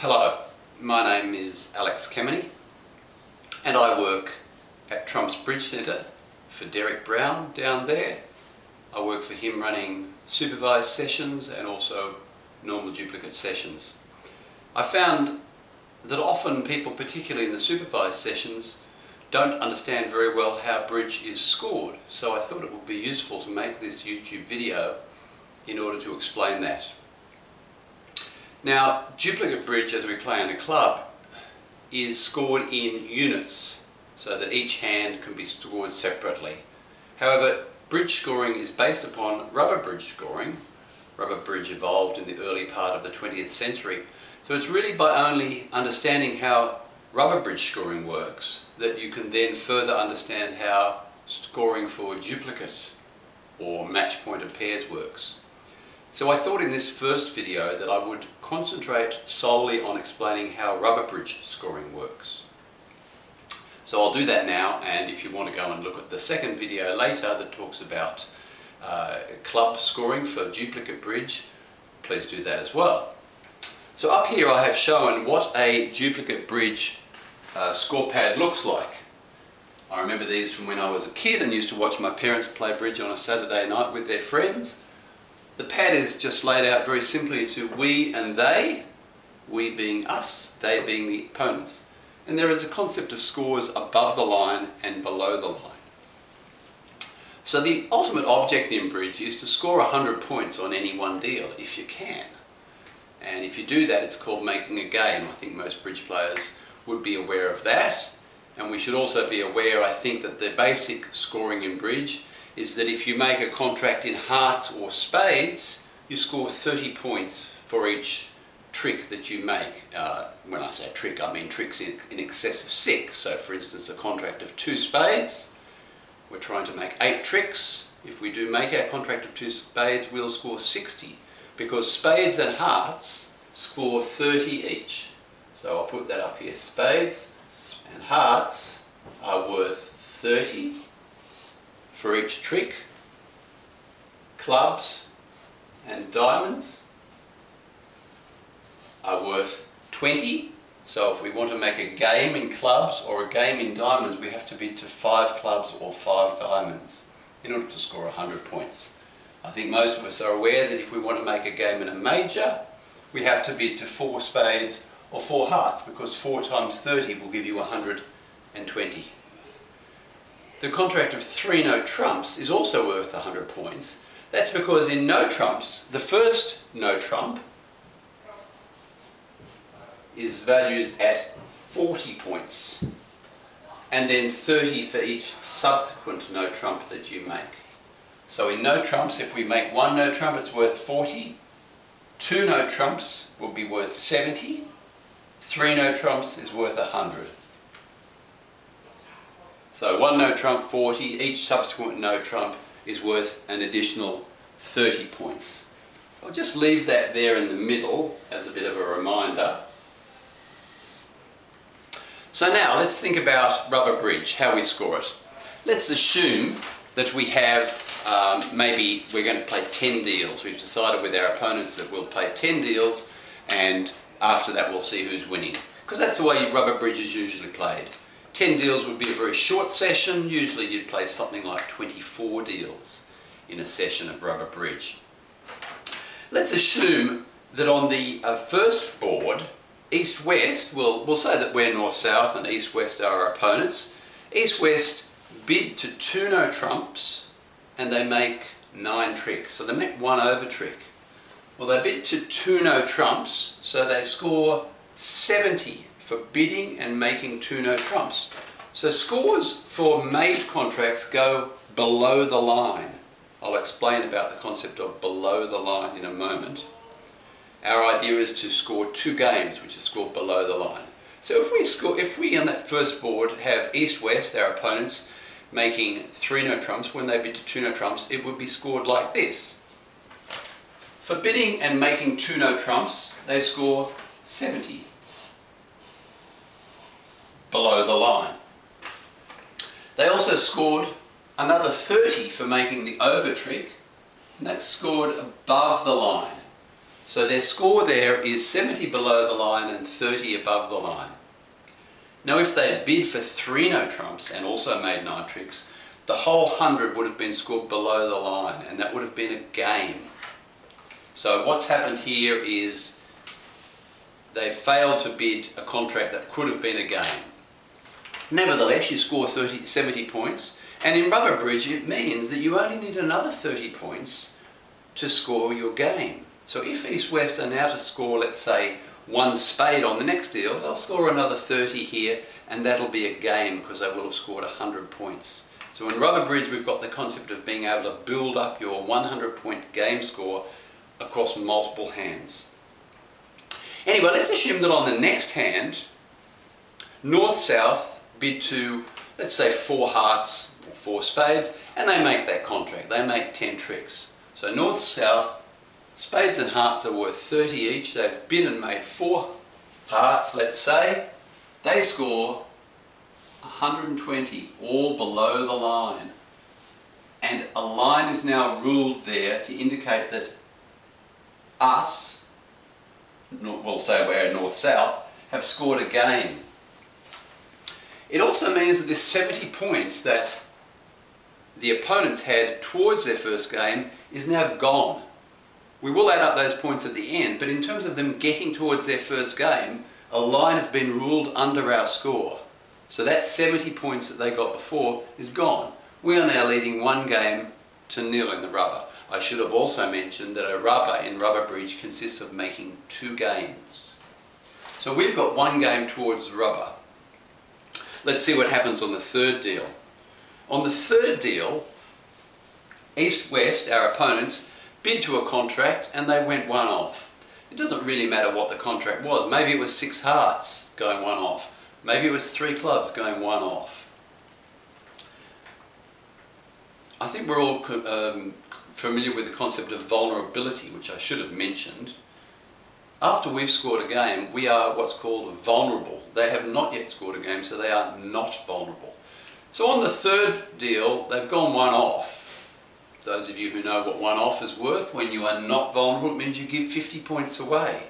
Hello, my name is Alex Kemeny and I work at Trump's Bridge Centre for Derek Brown down there. I work for him running supervised sessions and also normal duplicate sessions. I found that often people, particularly in the supervised sessions, don't understand very well how bridge is scored, so I thought it would be useful to make this YouTube video in order to explain that. Now, duplicate bridge, as we play in a club, is scored in units so that each hand can be scored separately. However, bridge scoring is based upon rubber bridge scoring. Rubber bridge evolved in the early part of the 20th century, so it's really by only understanding how rubber bridge scoring works that you can then further understand how scoring for duplicates or match pointed pairs works. So I thought in this first video that I would concentrate solely on explaining how rubber bridge scoring works. So I'll do that now, and if you want to go and look at the second video later that talks about club scoring for duplicate bridge, please do that as well. So up here I have shown what a duplicate bridge score pad looks like. I remember these from when I was a kid and used to watch my parents play bridge on a Saturday night with their friends. The pad is just laid out very simply to we and they, we being us, they being the opponents. And there is a concept of scores above the line and below the line. So the ultimate object in bridge is to score 100 points on any one deal, if you can. And if you do that, it's called making a game. I think most bridge players would be aware of that. And we should also be aware, I think, that the basic scoring in bridge is that if you make a contract in hearts or spades, you score 30 points for each trick that you make. When I say trick, I mean tricks in excess of 6. So, for instance, a contract of 2 spades. We're trying to make 8 tricks. If we do make our contract of 2 spades, we'll score 60. Because spades and hearts score 30 each. So I'll put that up here. Spades and hearts are worth 30 for each trick. Clubs and diamonds are worth 20. So if we want to make a game in clubs or a game in diamonds, we have to bid to 5 clubs or 5 diamonds in order to score 100 points. I think most of us are aware that if we want to make a game in a major, we have to bid to 4 spades or 4 hearts, because 4 times 30 will give you 120. The contract of 3 no trumps is also worth 100 points. That's because in no trumps, the first no trump is valued at 40 points, and then 30 for each subsequent no trump that you make. So in no trumps, if we make 1 no trump, it's worth 40. 2 no trumps will be worth 70. 3 no trumps is worth 100. So 1 no trump, 40. Each subsequent no trump is worth an additional 30 points. I'll just leave that there in the middle as a bit of a reminder. So now let's think about rubber bridge, how we score it. Let's assume that we have, maybe we're going to play 10 deals. We've decided with our opponents that we'll play 10 deals, and after that we'll see who's winning. Because that's the way rubber bridge is usually played. 10 deals would be a very short session. Usually you'd play something like 24 deals in a session of rubber bridge. Let's assume that on the first board, east-west, we'll say that we're north-south and east-west are our opponents. East-west bid to 2 no trumps and they make 9 tricks. So they make 1 over trick. Well, they bid to 2 no trumps, so they score 70 for bidding and making 2 no trumps. So scores for made contracts go below the line. I'll explain about the concept of below the line in a moment. Our idea is to score 2 games which are scored below the line. So if we on that first board have east-west, our opponents, making 3 no trumps, when they bid to 2 no trumps, it would be scored like this. For bidding and making 2 no trumps, they score 70 below the line. They also scored another 30 for making the over trick, and that's scored above the line. So their score there is 70 below the line and 30 above the line. Now if they had bid for 3 no-trumps and also made nine tricks, the whole 100 would have been scored below the line, and that would have been a game. So what's happened here is they failed to bid a contract that could have been a game. Nevertheless, you score 70 points, and in Rubber Bridge it means that you only need another 30 points to score your game. So if East West are now to score, let's say, 1 spade on the next deal, they'll score another 30 here, and that'll be a game because they will have scored 100 points. So in Rubber Bridge we've got the concept of being able to build up your 100-point game score across multiple hands. Anyway, let's assume that on the next hand, North-South bid to, let's say, 4 hearts or 4 spades, and they make that contract. They make 10 tricks. So North-South, spades and hearts are worth 30 each. They've bid and made 4 hearts, let's say. They score 120, all below the line. And a line is now ruled there to indicate that us, we'll say we're North-South, have scored a game. It also means that this 70 points that the opponents had towards their first game is now gone. We will add up those points at the end, but in terms of them getting towards their first game, a line has been ruled under our score. So that 70 points that they got before is gone. We are now leading 1 game to nil in the rubber. I should have also mentioned that a rubber in Rubber Bridge consists of making 2 games. So we've got 1 game towards the rubber. Let's see what happens on the third deal. On the third deal, East West, our opponents, bid to a contract and they went 1 off. It doesn't really matter what the contract was. Maybe it was 6 hearts going 1 off. Maybe it was 3 clubs going 1 off. I think we're all familiar with the concept of vulnerability, which I should have mentioned. After we've scored a game, we are what's called vulnerable. They have not yet scored a game, so they are not vulnerable. So on the third deal, they've gone 1 off. Those of you who know what 1 off is worth, when you are not vulnerable, it means you give 50 points away.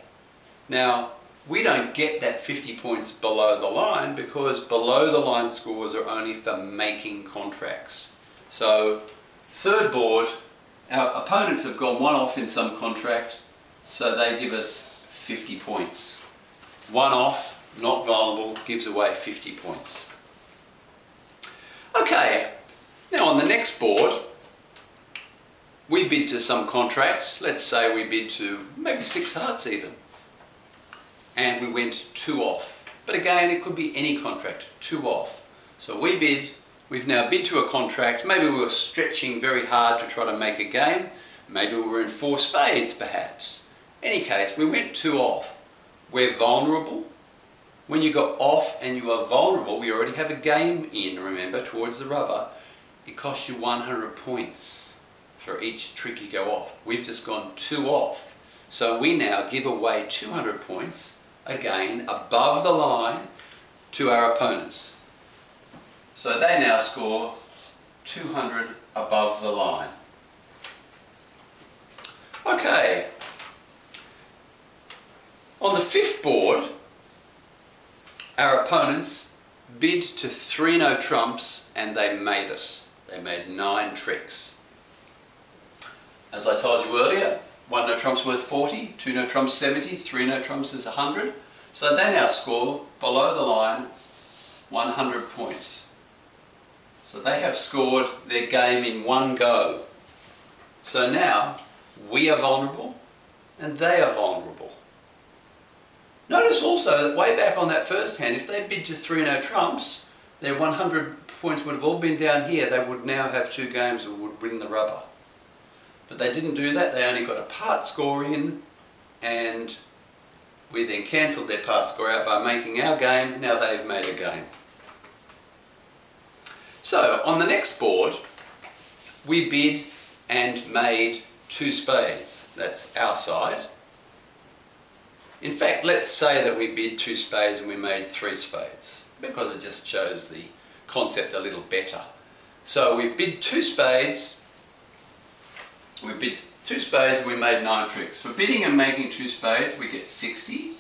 Now, we don't get that 50 points below the line because below the line scores are only for making contracts. So, third board, our opponents have gone 1 off in some contract, so they give us 50 points. 1 off, not vulnerable, gives away 50 points. Okay, now on the next board, we bid to some contract, let's say we bid to maybe 6 hearts even, and we went 2 off. But again, it could be any contract, 2 off. So we bid, we've now bid to a contract, maybe we were stretching very hard to try to make a game, maybe we were in 4 spades perhaps. In any case, we went 2 off. We're vulnerable. When you got off and you are vulnerable, we already have a game in, remember, towards the rubber. It costs you 100 points for each trick you go off. We've just gone 2 off. So we now give away 200 points, again, above the line, to our opponents. So they now score 200 above the line. Okay. On the fifth board, our opponents bid to 3 no-trumps and they made it. They made 9 tricks. As I told you earlier, 1 no-trump's worth 40, 2 no-trump's 70, 3 no-trump's is 100. So they now score, below the line, 100 points. So they have scored their game in 1 go. So now, we are vulnerable, and they are vulnerable. Notice also that way back on that first hand, if they bid to 3 no-trump's, their 100 points would have all been down here. They would now have 2 games and would win the rubber. But they didn't do that, they only got a part score in, and we then cancelled their part score out by making our game. Now they've made a game. So on the next board, we bid and made 2 spades. That's our side. In fact, let's say that we bid 2 spades and we made 3 spades, because it just shows the concept a little better. So we've bid 2 spades. We bid Two spades, we made 9 tricks. For bidding and making two spades, we get 60.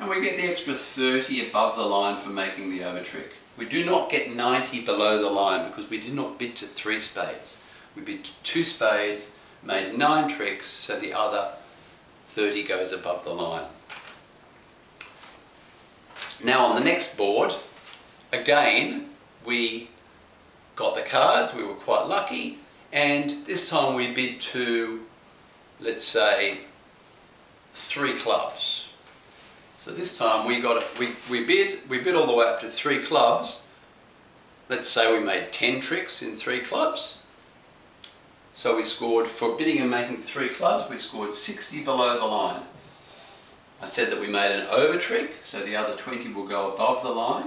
And we get the extra 30 above the line for making the over trick. We do not get 90 below the line because we did not bid to 3 spades. We bid to 2 spades, made 9 tricks, so the other 30 goes above the line. Now on the next board, again, we got the cards, we were quite lucky, and this time we bid to, let's say, 3 clubs. So this time we bid all the way up to 3 clubs. Let's say we made 10 tricks in 3 clubs. So we scored, for bidding and making 3 clubs, we scored 60 below the line. I said that we made an over trick, so the other 20 will go above the line.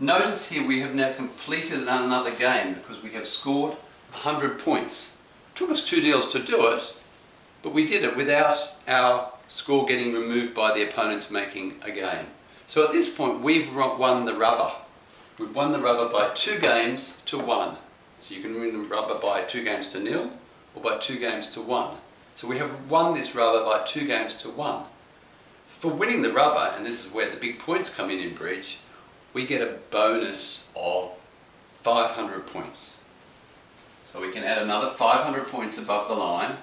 Notice here we have now completed another game because we have scored 100 points. It took us 2 deals to do it, but we did it without our score getting removed by the opponents making a game. So at this point we've won the rubber. We've won the rubber by 2 games to 1. So you can win the rubber by 2 games to 0 or by 2 games to 1. So we have won this rubber by 2 games to 1. For winning the rubber, and this is where the big points come in bridge, we get a bonus of 500 points. So we can add another 500 points above the line.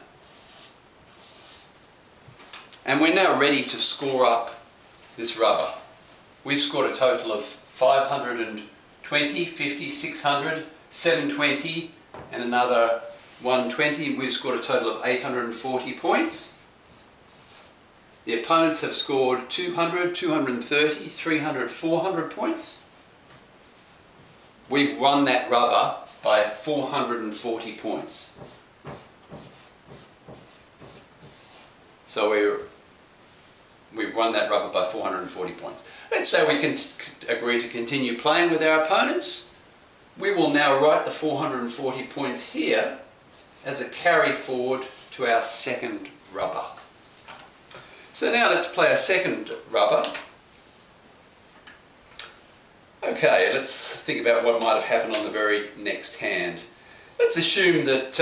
And we're now ready to score up this rubber. We've scored a total of 520, 50, 600, 720 and another 120. We've scored a total of 840 points. The opponents have scored 200, 230, 300, 400 points. We've won that rubber by 440 points. So we've won that rubber by 440 points. Let's say we can agree to continue playing with our opponents. We will now write the 440 points here as a carry forward to our second rubber. So now let's play our second rubber. Okay, let's think about what might have happened on the very next hand. Let's assume that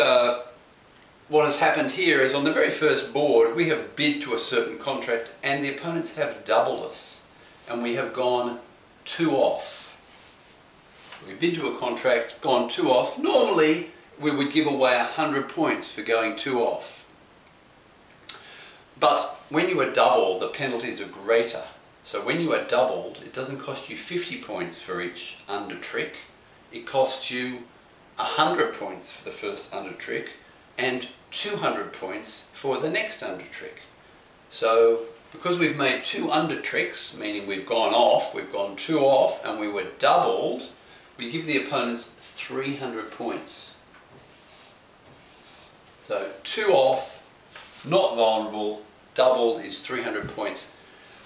what has happened here is on the very first board we have bid to a certain contract and the opponents have doubled us and we have gone 2 off. We've bid to a contract, gone 2 off. Normally, we would give away 100 points for going 2 off. But when you are double, the penalties are greater. So when you are doubled, it doesn't cost you 50 points for each under trick. It costs you 100 points for the first under trick and 200 points for the next under trick. So because we've made 2 under tricks, meaning we've gone off, we've gone 2 off, and we were doubled, we give the opponents 300 points. So 2 off, not vulnerable, doubled is 300 points.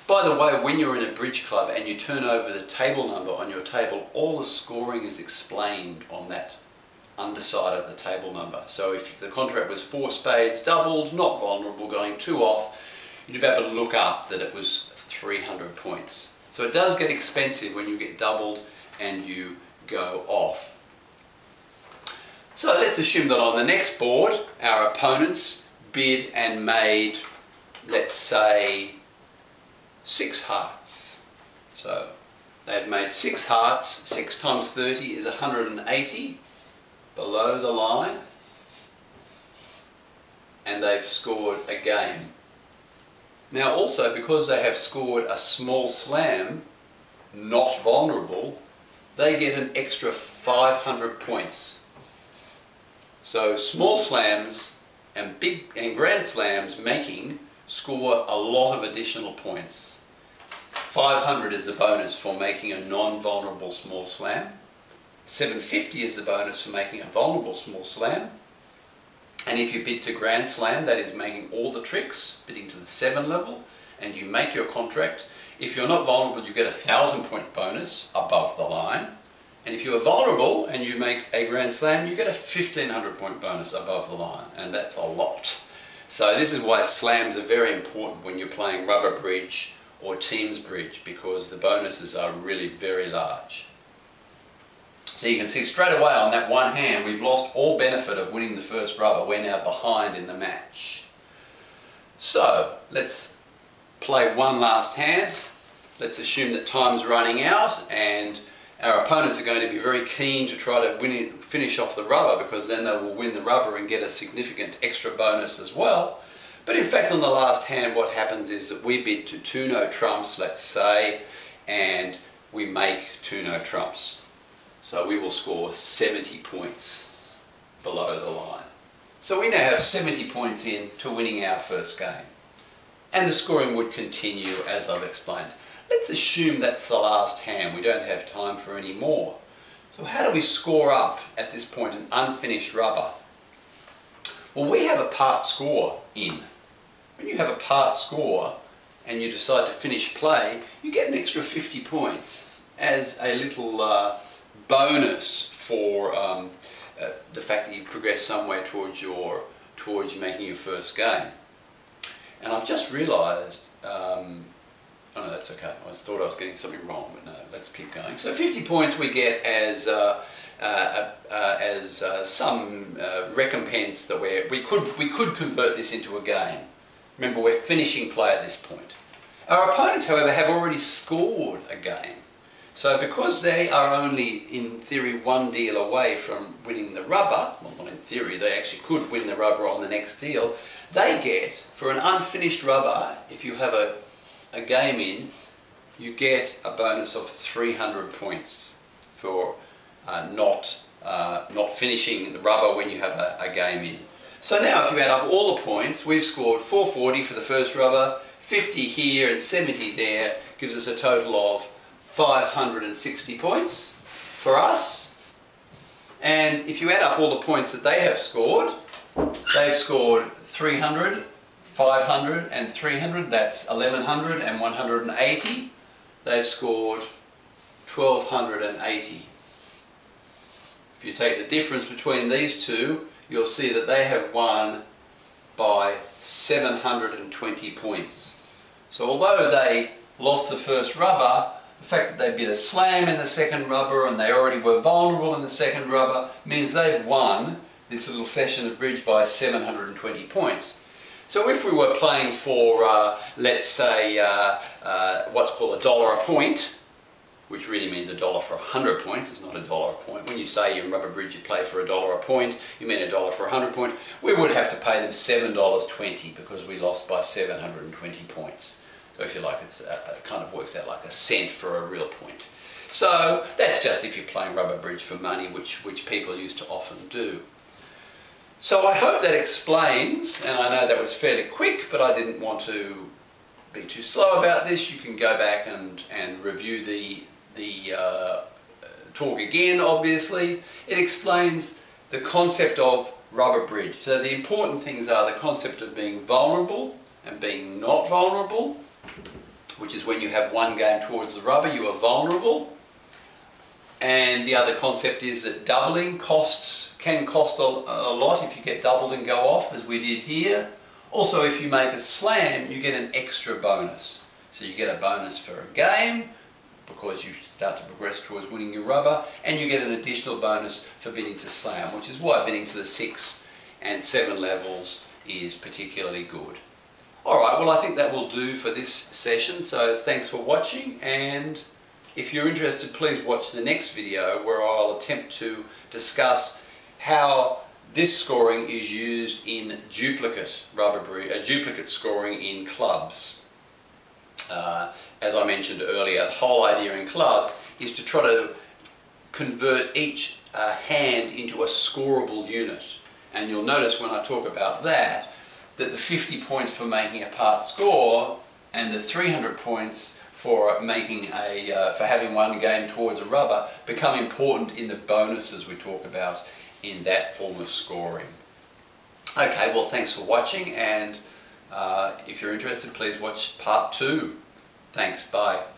By the way, when you're in a bridge club and you turn over the table number on your table, all the scoring is explained on that underside of the table number. So if the contract was 4 spades, doubled, not vulnerable, going 2 off, you'd be able to look up that it was 300 points. So it does get expensive when you get doubled and you go off. So let's assume that on the next board our opponents bid and made, let's say, 6 hearts. So they've made 6 hearts. 6 times 30 is 180 below the line, and they've scored a game. Now also, because they have scored a small slam, not vulnerable, they get an extra 500 points. So small slams and big and grand slams making score a lot of additional points. 500 is the bonus for making a non-vulnerable small slam. 750 is the bonus for making a vulnerable small slam. And if you bid to grand slam, that is making all the tricks, bidding to the 7 level, and you make your contract, if you're not vulnerable, you get a 1,000-point bonus above the line. And if you are vulnerable and you make a grand slam, you get a 1,500-point bonus above the line. And that's a lot. So this is why slams are very important when you're playing rubber bridge or teams bridge, because the bonuses are really very large. So you can see straight away on that one hand, we've lost all benefit of winning the first rubber. We're now behind in the match. So let's play one last hand. Let's assume that time's running out and our opponents are going to be very keen to try to finish off the rubber, because then they will win the rubber and get a significant extra bonus as well. But in fact, on the last hand, what happens is that we bid to 2-no trumps, let's say, and we make 2-no trumps. So we will score 70 points below the line. So we now have 70 points in to winning our first game. And the scoring would continue as I've explained. Let's assume that's the last hand. We don't have time for any more. So how do we score up at this point an unfinished rubber? Well, we have a part score in. When you have a part score and you decide to finish play, you get an extra 50 points as a little bonus for the fact that you've progressed somewhere towards making your first game. And I've just realised oh no, that's okay. I thought I was getting something wrong, but no, let's keep going. So 50 points we get as some recompense that we could convert this into a game. Remember, we're finishing play at this point. Our opponents, however, have already scored a game. So because they are only, in theory, one deal away from winning the rubber, well, not in theory, they actually could win the rubber on the next deal, they get, for an unfinished rubber, if you have a game in, you get a bonus of 300 points for not finishing the rubber when you have a game in. So now if you add up all the points, we've scored 440 for the first rubber, 50 here and 70 there, gives us a total of 560 points for us. And if you add up all the points that they have scored, they've scored 300, 500 and 300, that's 1100 and 180. They've scored 1280. If you take the difference between these two, you'll see that they have won by 720 points. So although they lost the first rubber, the fact that they bid a slam in the second rubber and they already were vulnerable in the second rubber means they've won this little session of bridge by 720 points. So if we were playing for, let's say, what's called $1 a point, which really means $1 for 100 points, it's not $1 a point. When you say in Rubber Bridge you play for $1 a point, you mean $1 for 100 points, we would have to pay them $7.20 because we lost by 720 points. So if you like, it's, it kind of works out like a cent for a real point. So that's just if you're playing Rubber Bridge for money, which people used to often do. So I hope that explains, and I know that was fairly quick, but I didn't want to be too slow about this. You can go back and review the talk again, obviously. It explains the concept of rubber bridge. So the important things are the concept of being vulnerable and being not vulnerable, which is when you have one game towards the rubber, you are vulnerable. And the other concept is that doubling can cost a lot if you get doubled and go off, as we did here. Also, if you make a slam, you get an extra bonus. So you get a bonus for a game because you start to progress towards winning your rubber, and you get an additional bonus for bidding to slam, which is why bidding to the 6 and 7 levels is particularly good. All right, well, I think that will do for this session. So thanks for watching, and if you're interested, please watch the next video where I'll attempt to discuss how this scoring is used in duplicate rubber bridge, duplicate scoring in clubs. As I mentioned earlier, the whole idea in clubs is to try to convert each hand into a scorable unit. And you'll notice when I talk about that, that the 50 points for making a part score and the 300 points for making a for having one game towards a rubber become important in the bonuses we talk about in that form of scoring. Okay, well, thanks for watching, and if you're interested, please watch part 2. Thanks, bye.